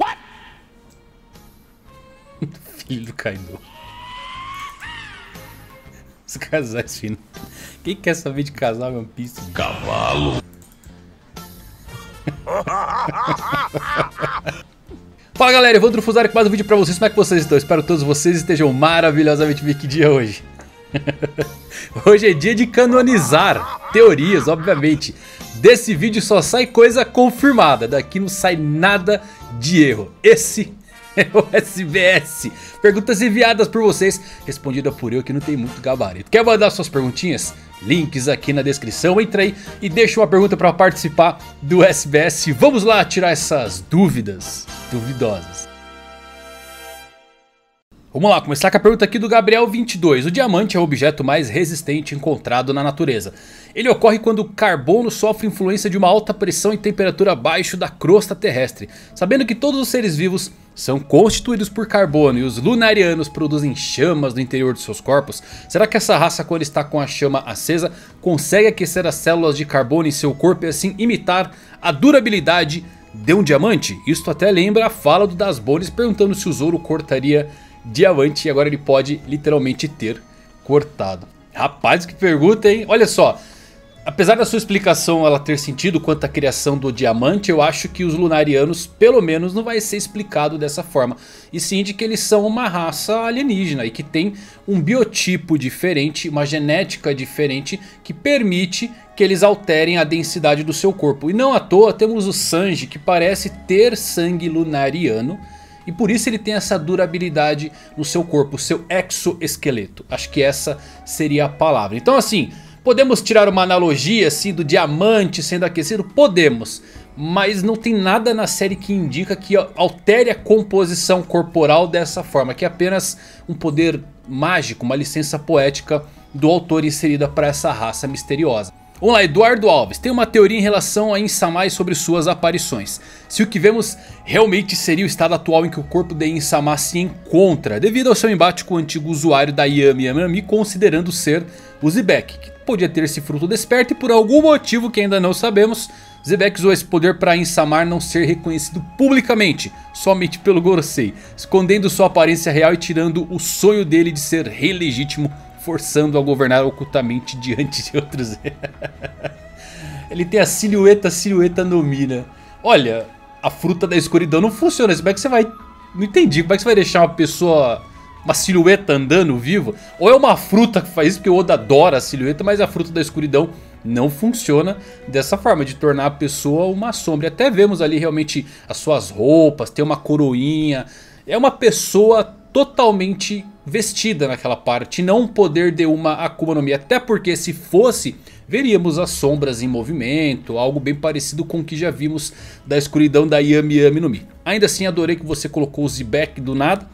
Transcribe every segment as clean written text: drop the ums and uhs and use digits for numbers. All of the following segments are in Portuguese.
What? Filho do Kaido. Os casais finos. Quem quer saber de casal, meu piso? Cavalo. Fala galera, eu vou Trufuzari com mais um vídeo pra vocês. Como é que vocês estão? Espero que todos vocês estejam maravilhosamente bem. Que dia hoje? Hoje é dia de canonizar teorias, obviamente. Desse vídeo só sai coisa confirmada. Daqui não sai nada de erro. Esse é o SBS. Perguntas enviadas por vocês, respondida por eu que não tem muito gabarito. Quer mandar suas perguntinhas? Links aqui na descrição, entra aí e deixa uma pergunta para participar do SBS. Vamos lá tirar essas dúvidas duvidosas. Vamos lá, começar com a pergunta aqui do Gabriel 22. O diamante é o objeto mais resistente encontrado na natureza. Ele ocorre quando o carbono sofre influência de uma alta pressão e temperatura abaixo da crosta terrestre. Sabendo que todos os seres vivos são constituídos por carbono e os lunarianos produzem chamas no interior de seus corpos, será que essa raça, quando está com a chama acesa, consegue aquecer as células de carbono em seu corpo e assim imitar a durabilidade de um diamante? Isto até lembra a fala do Dasbonis perguntando se o Zoro cortaria diamante, e agora ele pode literalmente ter cortado. Rapaz, que pergunta, hein? Olha só, apesar da sua explicação ela ter sentido quanto à criação do diamante, eu acho que os lunarianos pelo menos não vai ser explicado dessa forma. E sim de que eles são uma raça alienígena e que tem um biotipo diferente, uma genética diferente que permite que eles alterem a densidade do seu corpo. E não à toa temos o Sanji, que parece ter sangue lunariano, e por isso ele tem essa durabilidade no seu corpo, seu exoesqueleto. Acho que essa seria a palavra. Então assim, podemos tirar uma analogia assim do diamante sendo aquecido? Podemos. Mas não tem nada na série que indica que altere a composição corporal dessa forma. Que é apenas um poder mágico, uma licença poética do autor inserida para essa raça misteriosa. Vamos lá, Eduardo Alves. Tem uma teoria em relação a Insamar sobre suas aparições. Se o que vemos realmente seria o estado atual em que o corpo de Insamar se encontra, devido ao seu embate com o antigo usuário da Yami Yami, considerando ser o Xebec, que podia ter esse fruto desperto e por algum motivo que ainda não sabemos, Xebec usou esse poder para Insamar não ser reconhecido publicamente, somente pelo Gorosei, escondendo sua aparência real e tirando o sonho dele de ser rei legítimo, forçando a governar ocultamente diante de outros. Ele tem a silhueta no Mi, né? Olha, a fruta da escuridão não funciona. Como é que você vai... Não entendi. Como é que você vai deixar uma pessoa... uma silhueta andando vivo? Ou é uma fruta que faz isso, porque o Oda adora a silhueta, mas a fruta da escuridão não funciona dessa forma, de tornar a pessoa uma sombra. Até vemos ali realmente as suas roupas, tem uma coroinha. É uma pessoa totalmente... vestida naquela parte, não um poder de uma Akuma no Mi. Até porque se fosse, veríamos as sombras em movimento, algo bem parecido com o que já vimos da escuridão da Yami Yami no Mi. Ainda assim, adorei que você colocou o Xebec do nada.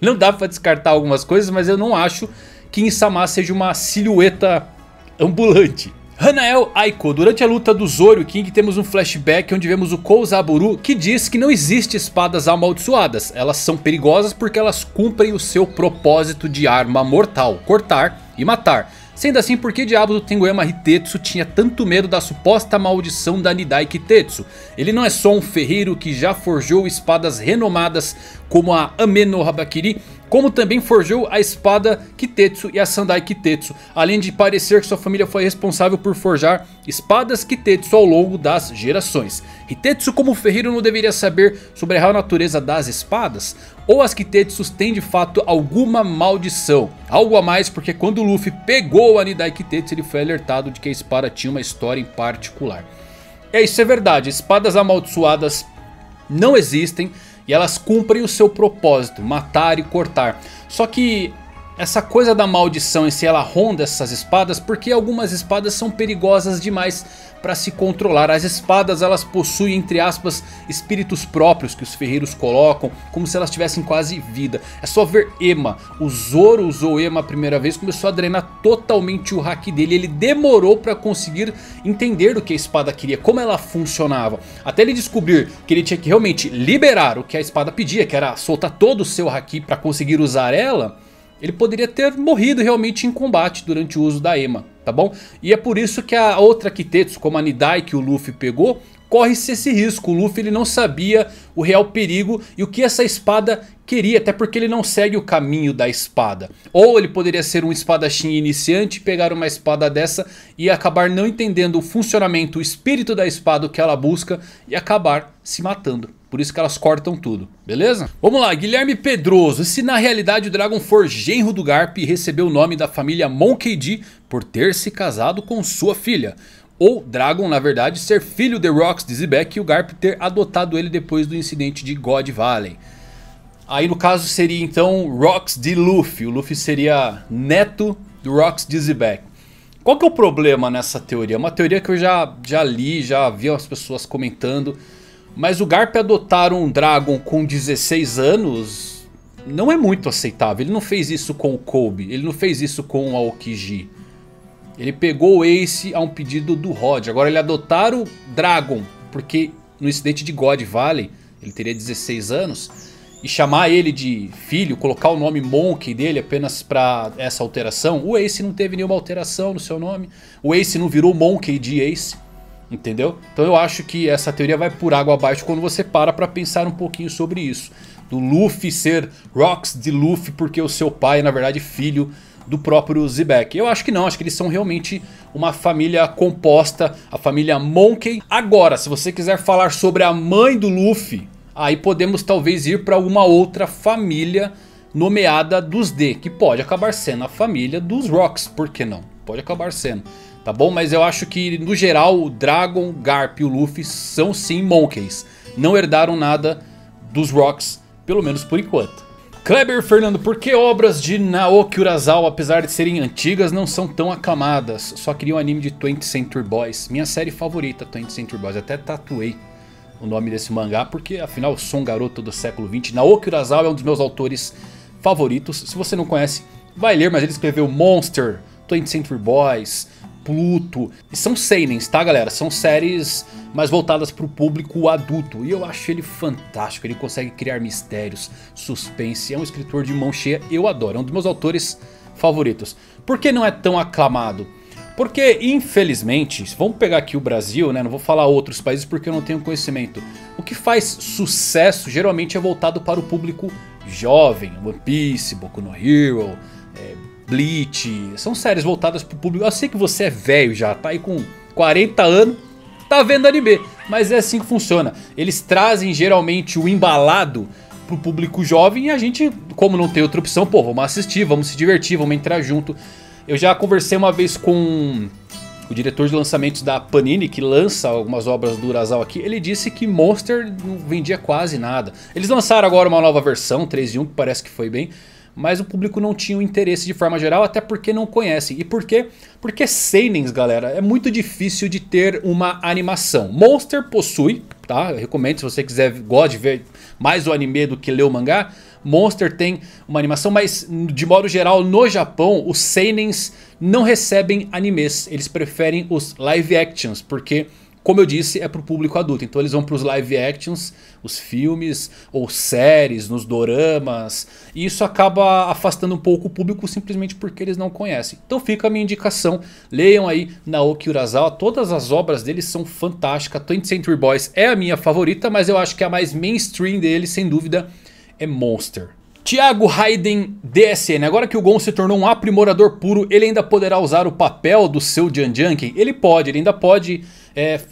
Não dá pra descartar algumas coisas, mas eu não acho que Insamar seja uma silhueta ambulante. Hanael Aiko, durante a luta do Zoro e King temos um flashback onde vemos o Kouzaburu, que diz que não existe espadas amaldiçoadas. Elas são perigosas porque elas cumprem o seu propósito de arma mortal, cortar e matar. Sendo assim, por que diabos o Tenguema Hitetsu tinha tanto medo da suposta maldição da Nidai Kitetsu? Ele não é só um ferreiro que já forjou espadas renomadas como a Ame no Habakiri, como também forjou a espada Kitetsu e a Sandai Kitetsu, além de parecer que sua família foi responsável por forjar espadas Kitetsu ao longo das gerações. Hitetsu, como ferreiro, não deveria saber sobre a real natureza das espadas? Ou as Kitetsus têm de fato alguma maldição? Algo a mais, porque quando Luffy pegou a Nidai Kitetsu, ele foi alertado de que a espada tinha uma história em particular. É isso, é verdade, espadas amaldiçoadas não existem. E elas cumprem o seu propósito, matar e cortar. Só que essa coisa da maldição em si, ela ronda essas espadas porque algumas espadas são perigosas demais para se controlar. As espadas, elas possuem, entre aspas, espíritos próprios que os ferreiros colocam, como se elas tivessem quase vida. É só ver Ema. O Zoro usou Ema a primeira vez, começou a drenar totalmente o haki dele. Ele demorou para conseguir entender o que a espada queria, como ela funcionava, até ele descobrir que ele tinha que realmente liberar o que a espada pedia, que era soltar todo o seu haki para conseguir usar ela. Ele poderia ter morrido realmente em combate durante o uso da Ema, tá bom? E é por isso que a outra Kitetsu, como a Nidai que o Luffy pegou, corre-se esse risco. O Luffy ele não sabia o real perigo e o que essa espada queria, até porque ele não segue o caminho da espada. Ou ele poderia ser um espadachim iniciante, pegar uma espada dessa e acabar não entendendo o funcionamento, o espírito da espada, o que ela busca, e acabar se matando. Por isso que elas cortam tudo, beleza? Vamos lá, Guilherme Pedroso. E se na realidade o Dragon for genro do Garp e recebeu o nome da família Monkey D por ter se casado com sua filha? Ou Dragon, na verdade, ser filho de Rocks D. Xebec e o Garp ter adotado ele depois do incidente de God Valley? Aí no caso seria então Rocks D. Luffy. O Luffy seria neto do Rocks D. Xebec. Qual que é o problema nessa teoria? É uma teoria que eu já li, já vi as pessoas comentando. Mas o Garp adotar um Dragon com 16 anos não é muito aceitável. Ele não fez isso com o Kobe, ele não fez isso com o Aokiji. Ele pegou o Ace a um pedido do Rod. Agora ele adotar o Dragon, porque no incidente de God Valley ele teria 16 anos. E chamar ele de filho, colocar o nome Monkey dele apenas pra essa alteração. O Ace não teve nenhuma alteração no seu nome. O Ace não virou Monkey de Ace. Entendeu? Então eu acho que essa teoria vai por água abaixo quando você para pensar um pouquinho sobre isso. Do Luffy ser Rocks D. Luffy porque o seu pai é na verdade filho do próprio Xebec. Eu acho que não, acho que eles são realmente uma família composta, a família Monkey. Agora, se você quiser falar sobre a mãe do Luffy, aí podemos talvez ir para alguma outra família nomeada dos D, que pode acabar sendo a família dos Rocks, por que não? Pode acabar sendo. Tá bom? Mas eu acho que no geral o Dragon, Garp e o Luffy são sim Monkeys. Não herdaram nada dos Rocks, pelo menos por enquanto. Kleber Fernando, por que obras de Naoki Urasawa, apesar de serem antigas, não são tão aclamadas? Só queria um anime de 20th Century Boys. Minha série favorita, 20th Century Boys. Até tatuei o nome desse mangá, porque afinal eu sou um garoto do século XX. Naoki Urasawa é um dos meus autores favoritos. Se você não conhece, vai ler, mas ele escreveu Monster, 20th Century Boys, Pluto. E são seinens, tá galera? São séries mais voltadas para o público adulto. E eu acho ele fantástico. Ele consegue criar mistérios, suspense. É um escritor de mão cheia. Eu adoro. É um dos meus autores favoritos. Por que não é tão aclamado? Porque infelizmente, vamos pegar aqui o Brasil, né? Não vou falar outros países porque eu não tenho conhecimento. O que faz sucesso geralmente é voltado para o público jovem. One Piece, Boku no Hero, Bleach, são séries voltadas pro público. Eu sei que você é velho já, tá aí com 40 anos, tá vendo anime, mas é assim que funciona. Eles trazem geralmente o embalado pro público jovem e a gente, como não tem outra opção, pô, vamos assistir, vamos se divertir, vamos entrar junto. Eu já conversei uma vez com o diretor de lançamentos da Panini, que lança algumas obras do Urasawa aqui. Ele disse que Monster não vendia quase nada. Eles lançaram agora uma nova versão, 3 em 1, que parece que foi bem, mas o público não tinha o interesse de forma geral, até porque não conhecem. E por quê? Porque seinens, galera, é muito difícil de ter uma animação. Monster possui, tá? Eu recomendo, se você quiser, gosta de ver mais o anime do que ler o mangá. Monster tem uma animação, mas de modo geral no Japão os seinens não recebem animes. Eles preferem os live actions, porque, como eu disse, é pro público adulto. Então eles vão pros live actions, os filmes ou séries, nos doramas. E isso acaba afastando um pouco o público simplesmente porque eles não conhecem. Então fica a minha indicação. Leiam aí Naoki Urasawa. Todas as obras dele são fantásticas. 20th Century Boys é a minha favorita, mas eu acho que a mais mainstream dele, sem dúvida, é Monster. Thiago Hayden DSN, agora que o Gon se tornou um aprimorador puro, ele ainda poderá usar o papel do seu Janjanken? Ele ainda pode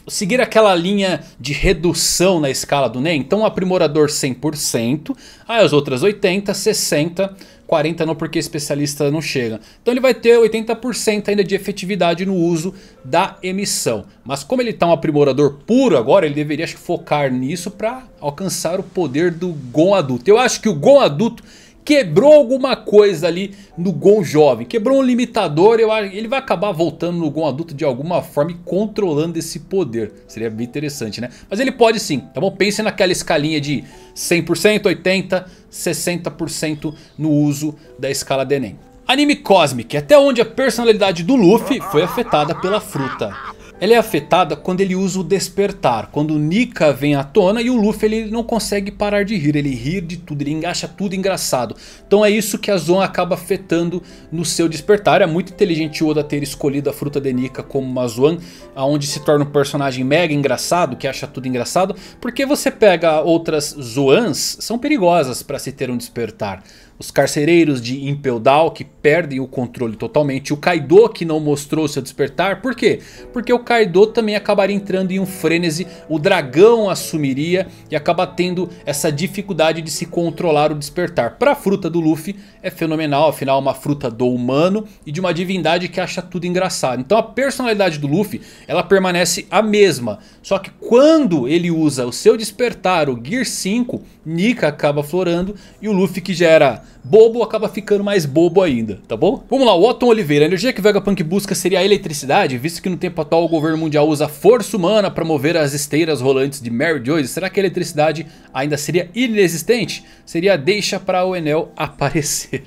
seguir aquela linha de redução na escala do Nen. Então o aprimorador 100%, aí as outras 80%, 60%, 40% não, porque especialista não chega. Então ele vai ter 80% ainda de efetividade no uso da emissão. Mas como ele está um aprimorador puro agora, ele deveria, acho, focar nisso para alcançar o poder do Gon adulto. Eu acho que o Gon adulto quebrou alguma coisa ali no Gon jovem. Quebrou um limitador. Eu acho, ele vai acabar voltando no Gon adulto de alguma forma e controlando esse poder. Seria bem interessante, né? Mas ele pode sim, tá bom? Pense naquela escalinha de 100%, 80%, 60% no uso da escala de Nen. Anime Cosmic, até onde a personalidade do Luffy foi afetada pela fruta. Ela é afetada quando ele usa o despertar, quando Nika vem à tona e o Luffy ele não consegue parar de rir, ele ri de tudo, ele acha tudo engraçado. Então é isso que a Zoan acaba afetando no seu despertar. É muito inteligente o Oda ter escolhido a fruta de Nika como uma Zoan, onde se torna um personagem mega engraçado, que acha tudo engraçado, porque você pega outras Zoans, são perigosas para se ter um despertar. Os carcereiros de Impel Down que perdem o controle totalmente. O Kaido que não mostrou seu despertar. Por quê? Porque o Kaido também acabaria entrando em um frenesi. O dragão assumiria e acaba tendo essa dificuldade de se controlar o despertar. Para a fruta do Luffy é fenomenal. Afinal é uma fruta do humano e de uma divindade que acha tudo engraçado. Então a personalidade do Luffy ela permanece a mesma. Só que quando ele usa o seu despertar, o Gear 5, Nika acaba florando e o Luffy que já era bobo acaba ficando mais bobo ainda, tá bom? Vamos lá, o Otton Oliveira. A energia que Vegapunk busca seria a eletricidade, visto que no tempo atual o governo mundial usa força humana para mover as esteiras rolantes de Mary Joyce. Será que a eletricidade ainda seria inexistente? Seria deixa para o Enel aparecer.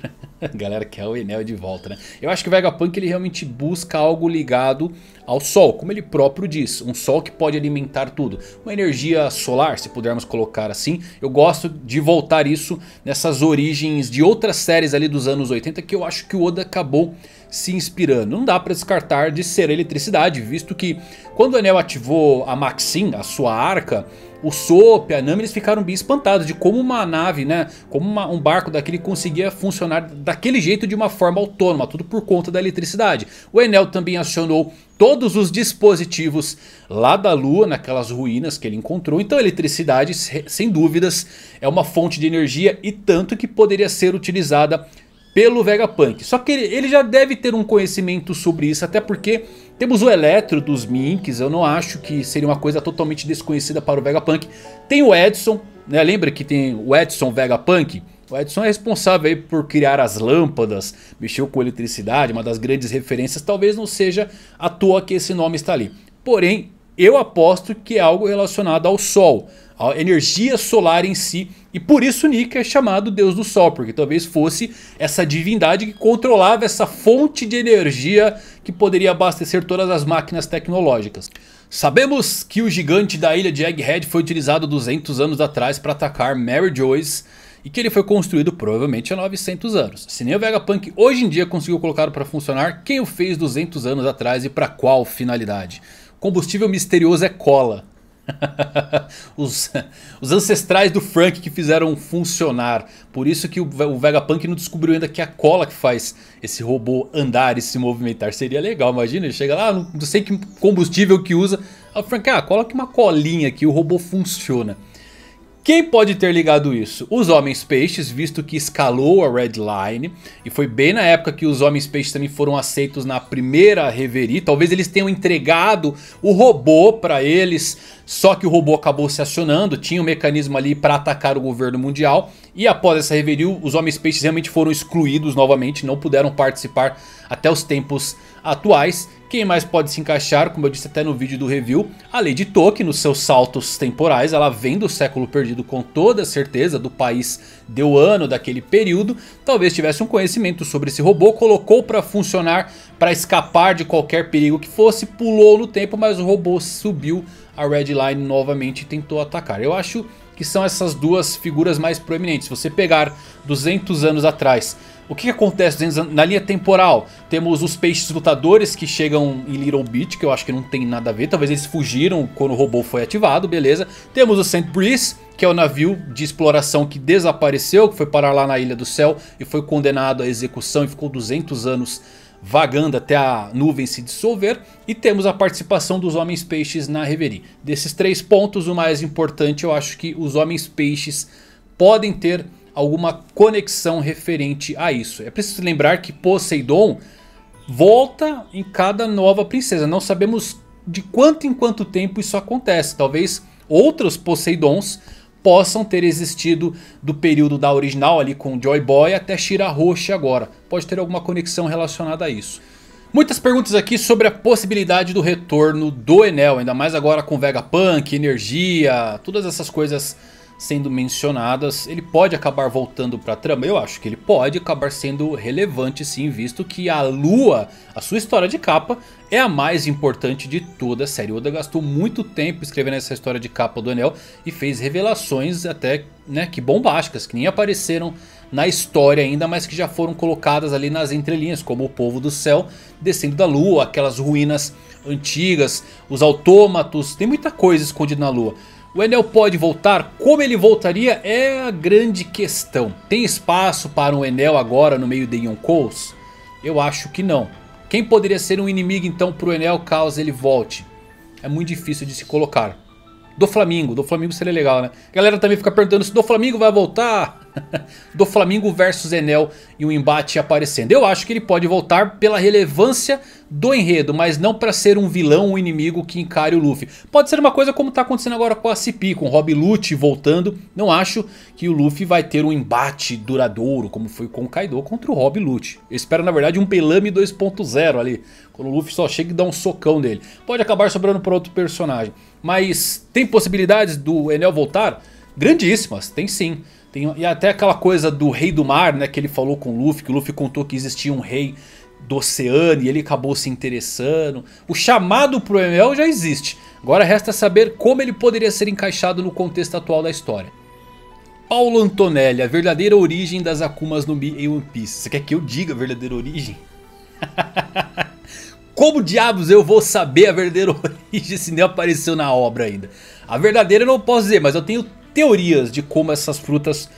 Galera que é o Enel de volta, né? Eu acho que o Vegapunk ele realmente busca algo ligado ao sol, como ele próprio diz. Um sol que pode alimentar tudo. Uma energia solar, se pudermos colocar assim. Eu gosto de voltar isso nessas origens de outras séries ali dos anos 80 que eu acho que o Oda acabou se inspirando. Não dá pra descartar de ser eletricidade, visto que quando o Enel ativou a Maxim, a sua arca, o Soap, a Nami, eles ficaram bem espantados de como uma nave, né, como um barco daquele conseguia funcionar daquele jeito de uma forma autônoma, tudo por conta da eletricidade. O Enel também acionou todos os dispositivos lá da Lua, naquelas ruínas que ele encontrou. Então a eletricidade, sem dúvidas, é uma fonte de energia e tanto que poderia ser utilizada pelo Vegapunk. Só que ele já deve ter um conhecimento sobre isso. Até porque temos o Eletro dos Minks. Eu não acho que seria uma coisa totalmente desconhecida para o Vegapunk. Tem o Edison, né? Lembra que tem o Edison Vegapunk? O Edison é responsável aí por criar as lâmpadas. Mexeu com eletricidade. Uma das grandes referências. Talvez não seja à toa que esse nome está ali. Porém, eu aposto que é algo relacionado ao Sol. A energia solar em si. E por isso Nika é chamado Deus do Sol. Porque talvez fosse essa divindade que controlava essa fonte de energia que poderia abastecer todas as máquinas tecnológicas. Sabemos que o gigante da ilha de Egghead foi utilizado 200 anos atrás para atacar Mary Joyce. E que ele foi construído provavelmente há 900 anos. Se nem o Vegapunk hoje em dia conseguiu colocá-lo para funcionar, quem o fez 200 anos atrás e para qual finalidade? Combustível misterioso é cola. Os ancestrais do Frank que fizeram funcionar. Por isso que o Vegapunk não descobriu ainda que é a cola que faz esse robô andar e se movimentar. Seria legal, imagina, ele chega lá, não sei que combustível que usa. O Frank, coloca uma colinha aqui, o robô funciona. Quem pode ter ligado isso? Os Homens Peixes, visto que escalou a Red Line. E foi bem na época que os Homens Peixes também foram aceitos na primeira Reverie. Talvez eles tenham entregado o robô para eles. Só que o robô acabou se acionando. Tinha um mecanismo ali para atacar o governo mundial. E após essa Reverie, os Homens Peixes realmente foram excluídos novamente. Não puderam participar até os tempos atuais. Quem mais pode se encaixar, como eu disse até no vídeo do review, a Lady Toki nos seus saltos temporais. Ela vem do século perdido com toda certeza, do país de Wano, daquele período. Talvez tivesse um conhecimento sobre esse robô, colocou para funcionar, para escapar de qualquer perigo que fosse, pulou no tempo, mas o robô subiu a Red Line novamente e tentou atacar. Eu acho que são essas duas figuras mais proeminentes. Se você pegar 200 anos atrás, o que acontece na linha temporal? Temos os peixes lutadores que chegam em Little Beach, que eu acho que não tem nada a ver. Talvez eles fugiram quando o robô foi ativado, beleza. Temos o Saint Breeze, que é o navio de exploração que desapareceu, que foi parar lá na Ilha do Céu e foi condenado à execução e ficou 200 anos vagando até a nuvem se dissolver. E temos a participação dos Homens Peixes na Reverie. Desses três pontos, o mais importante, eu acho que os Homens Peixes podem ter alguma conexão referente a isso. É preciso lembrar que Poseidon volta em cada nova princesa. Não sabemos de quanto em quanto tempo isso acontece. Talvez outros Poseidons possam ter existido do período da original ali com Joy Boy até Shira Roshi agora. Pode ter alguma conexão relacionada a isso. Muitas perguntas aqui sobre a possibilidade do retorno do Enel. Ainda mais agora com Vegapunk, energia, todas essas coisas sendo mencionadas. Ele pode acabar voltando para a trama? Eu acho que ele pode acabar sendo relevante sim, visto que a Lua, a sua história de capa, é a mais importante de toda a série. Oda gastou muito tempo escrevendo essa história de capa do Enel e fez revelações até, né, que bombásticas, que nem apareceram na história ainda, mas que já foram colocadas ali nas entrelinhas, como o povo do céu descendo da lua, aquelas ruínas antigas, os autômatos, tem muita coisa escondida na lua. O Enel pode voltar? Como ele voltaria é a grande questão. Tem espaço para um Enel agora no meio de Yonkous? Eu acho que não. Quem poderia ser um inimigo então para o Enel caso ele volte? É muito difícil de se colocar. Do Flamengo seria legal, né? A galera também fica perguntando se o Doflamingo vai voltar. Doflamingo versus Enel e um embate aparecendo. Eu acho que ele pode voltar pela relevância do enredo, mas não para ser um vilão, um inimigo que encare o Luffy. Pode ser uma coisa como tá acontecendo agora com a CP, com o Rob Lucci voltando. Não acho que o Luffy vai ter um embate duradouro, como foi com o Kaido contra o Rob Lucci. Eu espero, na verdade, um Pelame 2.0 ali, quando o Luffy só chega e dá um socão dele. Pode acabar sobrando para outro personagem. Mas tem possibilidades do Enel voltar? Grandíssimas, tem sim. E até aquela coisa do rei do mar, né, que ele falou com o Luffy, que o Luffy contou que existia um rei do oceano e ele acabou se interessando. O chamado pro Enel já existe. Agora resta saber como ele poderia ser encaixado no contexto atual da história. Paulo Antonelli, a verdadeira origem das Akumas no Mi em One Piece. Você quer que eu diga a verdadeira origem? Como diabos eu vou saber a verdadeira origem se nem apareceu na obra ainda? A verdadeira eu não posso dizer, mas eu tenho teorias de como essas frutas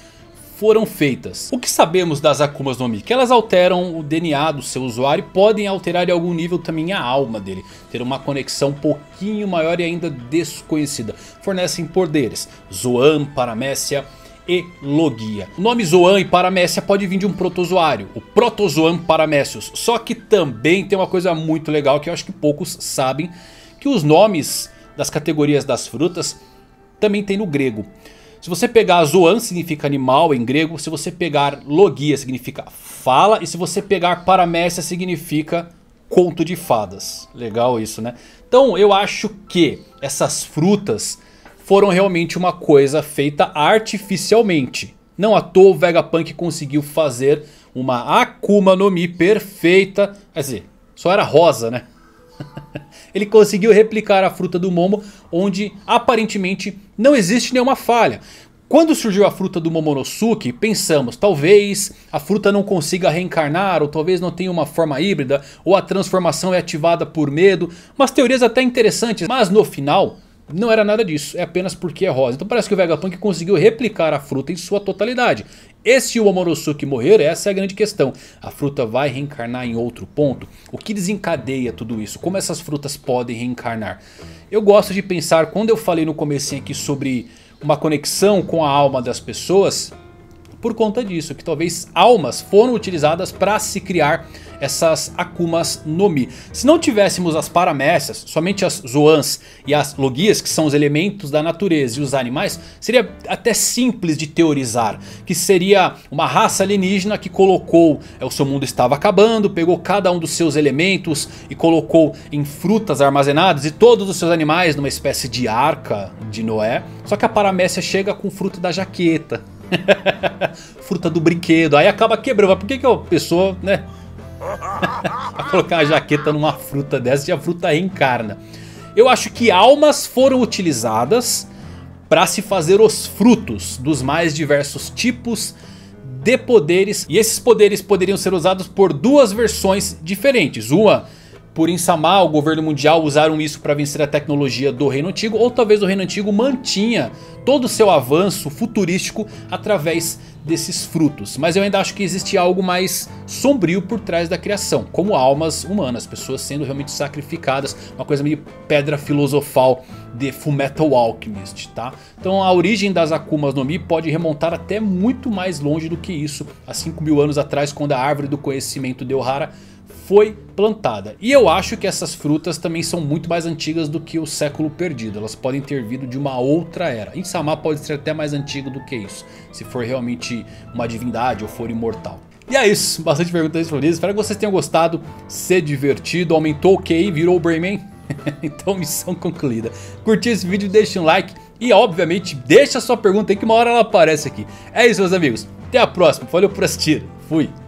foram feitas. O que sabemos das Akumas no Mi? Que elas alteram o DNA do seu usuário e podem alterar em algum nível também a alma dele. Ter uma conexão um pouquinho maior e ainda desconhecida. Fornecem poderes. Zoan, Paramécia e Logia. O nome Zoan e Paramécia pode vir de um protozoário, o Protozoan Paramécios. Só que também tem uma coisa muito legal que eu acho que poucos sabem, que os nomes das categorias das frutas também tem no grego. Se você pegar Zoan, significa animal em grego. Se você pegar Logia, significa fala. E se você pegar Paramécia, significa conto de fadas. Legal isso, né? Então eu acho que essas frutas foram realmente uma coisa feita artificialmente. Não à toa o Vegapunk conseguiu fazer uma Akuma no Mi perfeita. Quer dizer, só era rosa, né? Ele conseguiu replicar a fruta do Momo, onde aparentemente não existe nenhuma falha. Quando surgiu a fruta do Momonosuke, pensamos, talvez a fruta não consiga reencarnar, ou talvez não tenha uma forma híbrida, ou a transformação é ativada por medo. Umas teorias até interessantes, mas no final não era nada disso, é apenas porque é rosa. Então parece que o Vegapunk conseguiu replicar a fruta em sua totalidade. E se o Momonosuke morrer, essa é a grande questão. A fruta vai reencarnar em outro ponto? O que desencadeia tudo isso? Como essas frutas podem reencarnar? Eu gosto de pensar, quando eu falei no comecinho aqui sobre uma conexão com a alma das pessoas, por conta disso, que talvez almas foram utilizadas para se criar essas Akumas no Mi. Se não tivéssemos as Paramécias, somente as Zoans e as Logias, que são os elementos da natureza e os animais, seria até simples de teorizar, que seria uma raça alienígena que colocou, o seu mundo estava acabando, pegou cada um dos seus elementos e colocou em frutas armazenadas e todos os seus animais numa espécie de arca de Noé. Só que a Paramécia chega com fruta da jaqueta, fruta do brinquedo, aí acaba quebrando. Mas por que a pessoa, né, vai colocar a jaqueta numa fruta dessa e a fruta reencarna? Eu acho que almas foram utilizadas para se fazer os frutos dos mais diversos tipos de poderes. E esses poderes poderiam ser usados por duas versões diferentes. Uma por Insamar, o governo mundial, usaram isso para vencer a tecnologia do Reino Antigo. Ou talvez o Reino Antigo mantinha todo o seu avanço futurístico através desses frutos. Mas eu ainda acho que existe algo mais sombrio por trás da criação. Como almas humanas, pessoas sendo realmente sacrificadas. Uma coisa meio pedra filosofal de Fullmetal Alchemist, tá? Então a origem das Akumas no Mi pode remontar até muito mais longe do que isso. Há 5.000 anos atrás, quando a árvore do conhecimento de Ohara foi plantada. E eu acho que essas frutas também são muito mais antigas do que o século perdido. Elas podem ter vindo de uma outra era. Insamar pode ser até mais antigo do que isso, se for realmente uma divindade ou for imortal. E é isso. Bastante perguntas sobre isso. Espero que vocês tenham gostado. Se divertido. Aumentou o QI. Virou o Brainman. Então missão concluída. Curtiu esse vídeo? Deixa um like. E obviamente deixa a sua pergunta aí que uma hora ela aparece aqui. É isso, meus amigos. Até a próxima. Valeu por assistir. Fui.